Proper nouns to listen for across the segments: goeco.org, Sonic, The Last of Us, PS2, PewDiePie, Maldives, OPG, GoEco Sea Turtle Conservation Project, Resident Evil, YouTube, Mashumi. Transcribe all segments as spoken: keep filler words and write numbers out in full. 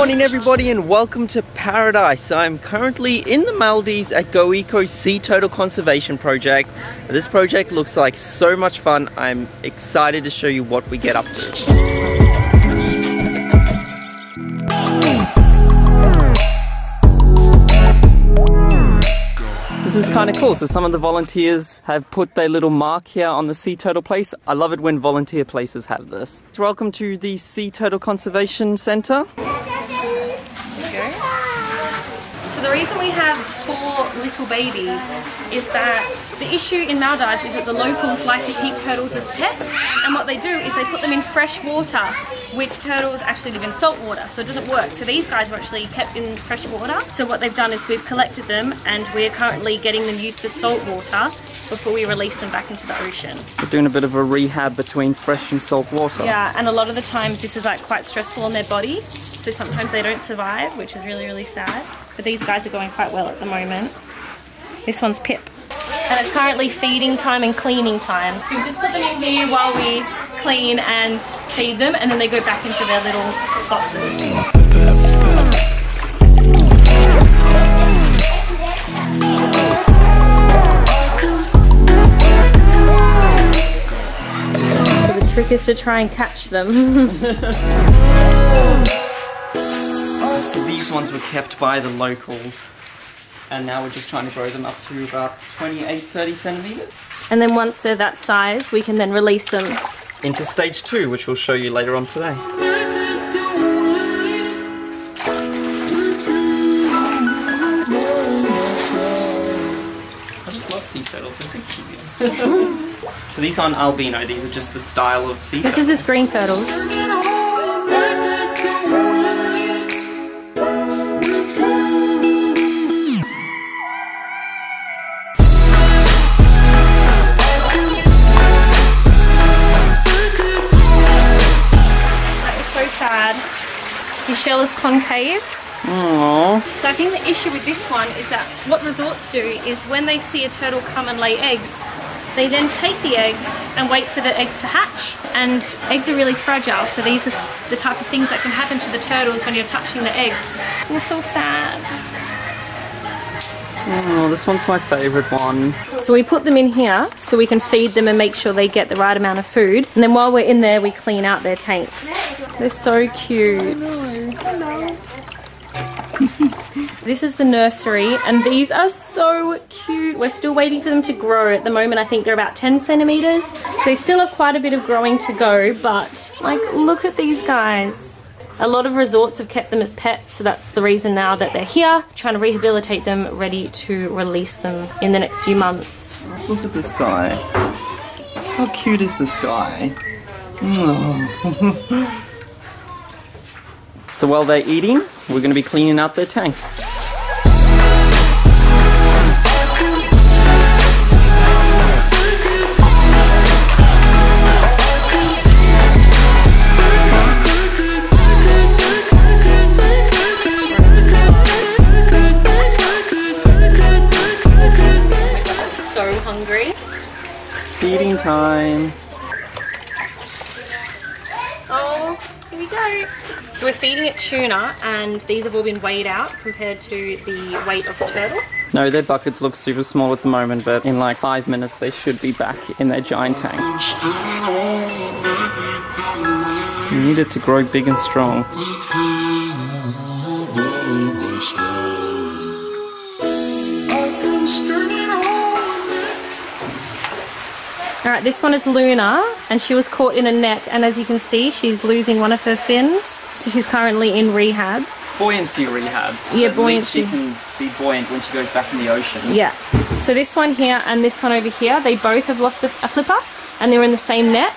morning everybody and welcome to Paradise. I'm currently in the Maldives at GoEco Sea Turtle Conservation Project. This project looks like so much fun. I'm excited to show you what we get up to. This is kind of cool. So some of the volunteers have put their little mark here on the sea turtle place. I love it when volunteer places have this. Welcome to the Sea Turtle Conservation Centre. Okay. So the reason we have four little babies is that the issue in Maldives is that the locals like to keep turtles as pets, and what they do is they put them in fresh water, which turtles actually live in salt water, so it doesn't work. So these guys were actually kept in fresh water. So what they've done is we've collected them and we're currently getting them used to salt water before we release them back into the ocean. So doing a bit of a rehab between fresh and salt water. Yeah, and a lot of the times this is like quite stressful on their body, so sometimes they don't survive, which is really, really sad. But these guys are going quite well at the moment. This one's Pip. And it's currently feeding time and cleaning time. So we just put them in here while we clean and feed them, and then they go back into their little boxes. So the trick is to try and catch them. So these ones were kept by the locals, and now we're just trying to grow them up to about twenty-eight, thirty centimetres. And then once they're that size, we can then release them into stage two, which we'll show you later on today. I just love sea turtles, they're so cute. So these aren't albino, these are just the style of sea turtles. This is his green turtles. His shell is concave. Aww. So I think the issue with this one is that what resorts do is when they see a turtle come and lay eggs, they then take the eggs and wait for the eggs to hatch. And eggs are really fragile, so these are the type of things that can happen to the turtles when you're touching the eggs. And it's so sad. Oh, this one's my favourite one. So we put them in here so we can feed them and make sure they get the right amount of food. And then while we're in there, we clean out their tanks. They're so cute. Hello. Hello. This is the nursery, and these are so cute. We're still waiting for them to grow. At the moment, I think they're about ten centimetres. So they still have quite a bit of growing to go, but like, look at these guys. A lot of resorts have kept them as pets, so that's the reason now that they're here, trying to rehabilitate them, ready to release them in the next few months. Look at this guy. How cute is this guy? Oh. So while they're eating, we're going to be cleaning out their tank. Feeding time. Oh, here we go. So we're feeding it tuna, and these have all been weighed out compared to the weight of the turtle. No, their buckets look super small at the moment, but in like five minutes they should be back in their giant tank. We need it to grow big and strong. Alright, this one is Luna, and she was caught in a net, and as you can see she's losing one of her fins, so she's currently in rehab. Buoyancy rehab. Yeah, so buoyancy. She can be buoyant when she goes back in the ocean. Yeah. So this one here and this one over here, they both have lost a, a flipper, and they're in the same net.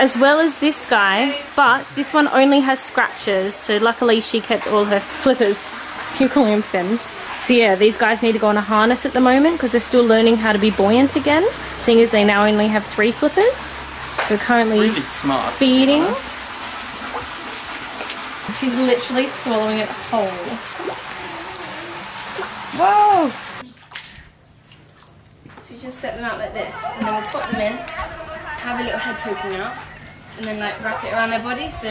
As well as this guy, but this one only has scratches, so luckily she kept all her flippers. You call them fins. So yeah, these guys need to go on a harness at the moment because they're still learning how to be buoyant again, seeing as they now only have three flippers. They're currently really smart, feeding. She's literally swallowing it whole. Whoa! So you just set them out like this, and then we'll pop them in, have a little head poking out, and then like wrap it around their body so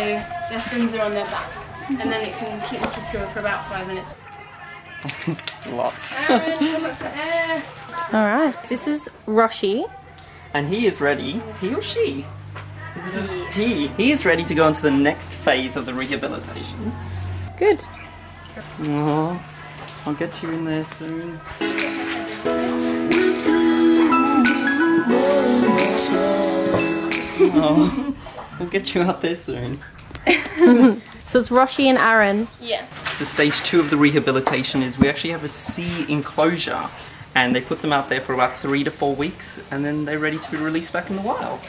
Their fins are on their back, and then it can keep them secure for about five minutes. Lots. Aaron, come up for air. All right, this is Roshi, and he is ready. He or she? He. He. He is ready to go on to the next phase of the rehabilitation. Good. Oh, I'll get you in there soon. Oh, we'll get you out there soon. So it's Roshi and Aaron. Yeah. So stage two of the rehabilitation is we actually have a sea enclosure, and they put them out there for about three to four weeks, and then they're ready to be released back in the wild.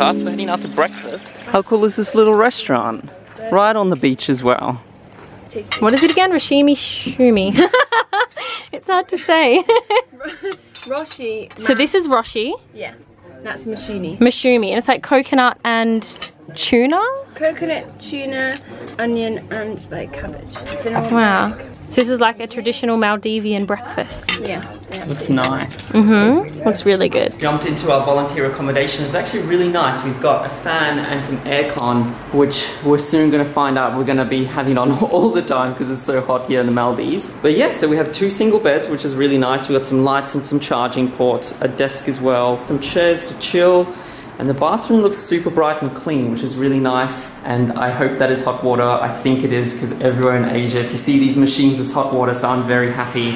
We're heading out to breakfast. How cool is this little restaurant? Right on the beach as well. Tasty. What is it again? Rashimi Shumi. It's hard to say. Roshi. So this is Roshi. Yeah. That's Mashumi. Mashumi. And it's like coconut and tuna? Coconut, tuna, onion and like cabbage. It's an old wow. Egg. So this is like a traditional Maldivian breakfast. Yeah. Looks nice. Mm-hmm. Looks really good. Jumped into our volunteer accommodation. It's actually really nice. We've got a fan and some aircon, which we're soon going to find out we're going to be having on all the time because it's so hot here in the Maldives. But yeah, so we have two single beds, which is really nice. We've got some lights and some charging ports, a desk as well, some chairs to chill. And the bathroom looks super bright and clean, which is really nice. And I hope that is hot water. I think it is, because everywhere in Asia, if you see these machines, it's hot water, so I'm very happy.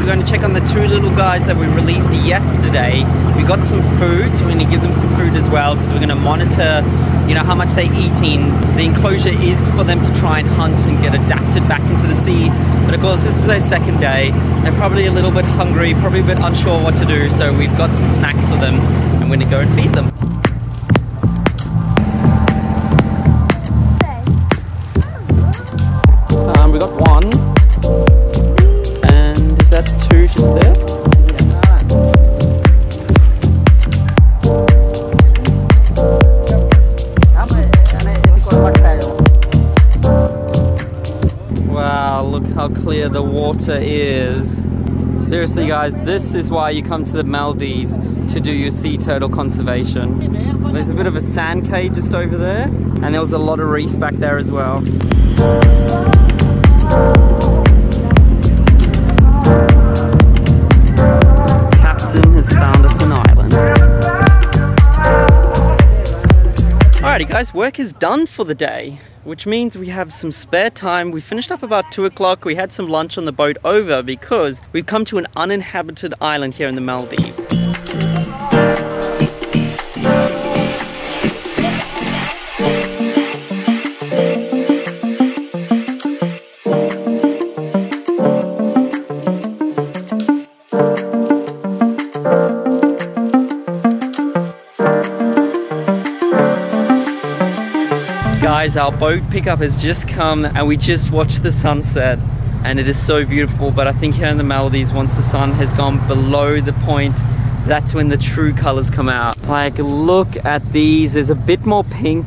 We're going to check on the two little guys that we released yesterday. We got some food, so we're going to give them some food as well, because we're going to monitor, you know, how much they're eating. The enclosure is for them to try and hunt and get adapted back into the sea. But of course, this is their second day. They're probably a little bit hungry, probably a bit unsure what to do. So we've got some snacks for them, and we're gonna go and feed them. Um, we got one, and is that two just there? How clear the water is. Seriously guys, this is why you come to the Maldives, to do your sea turtle conservation. There's a bit of a sand cage just over there, and there was a lot of reef back there as well. The captain has found us an island. Alrighty guys, work is done for the day, which means we have some spare time. We finished up about two o'clock. We had some lunch on the boat over, because we've come to an uninhabited island here in the Maldives. Guys, our boat pickup has just come, and we just watched the sunset, and it is so beautiful. But I think here in the Maldives, once the sun has gone below the point, that's when the true colors come out. Like, look at these. There's a bit more pink,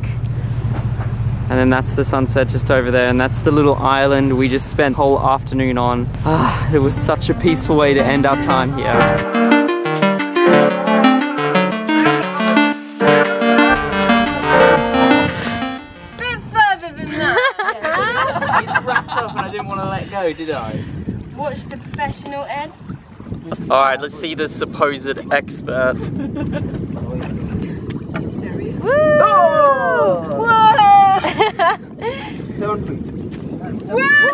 and then that's the sunset just over there, and that's the little island we just spent the whole afternoon on. Ah, it was such a peaceful way to end our time here. Did I? watch the professional Ed. All right, let's see this supposed expert. Woo! Oh! Whoa! Seven feet. That's seven. Whoa!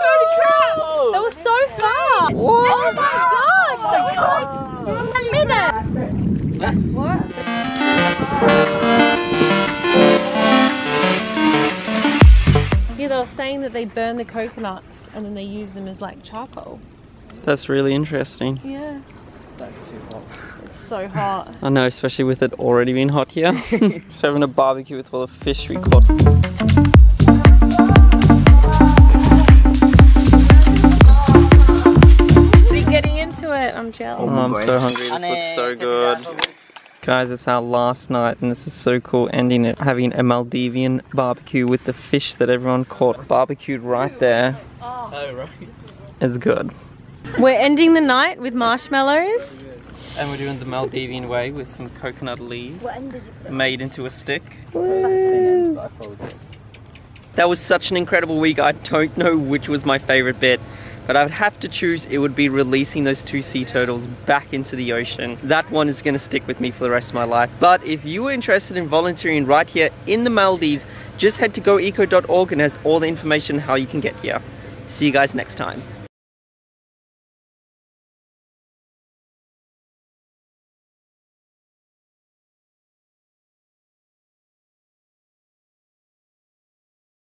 Holy crap! Whoa! That was so fast! Whoa! Oh my gosh! That was like one minute! What? Yeah, they were saying that they burn the coconuts and then they use them as like charcoal. That's really interesting. Yeah. That's too hot. It's so hot. I know, especially with it already being hot here. Just having a barbecue with all the fish we caught. We're getting into it. I'm jealous. Oh, I'm so hungry. This looks so good. Guys, it's our last night and this is so cool, ending it having a Maldivian barbecue with the fish that everyone caught barbecued right there. Oh, right. It's good. We're ending the night with marshmallows. And we're doing the Maldivian way with some coconut leaves made into a stick. Woo. That was such an incredible week. I don't know which was my favorite bit, but I would have to choose it would be releasing those two sea turtles back into the ocean. That one is going to stick with me for the rest of my life. But if you were interested in volunteering right here in the Maldives, just head to go eco dot org and has all the information how you can get here. See you guys next time.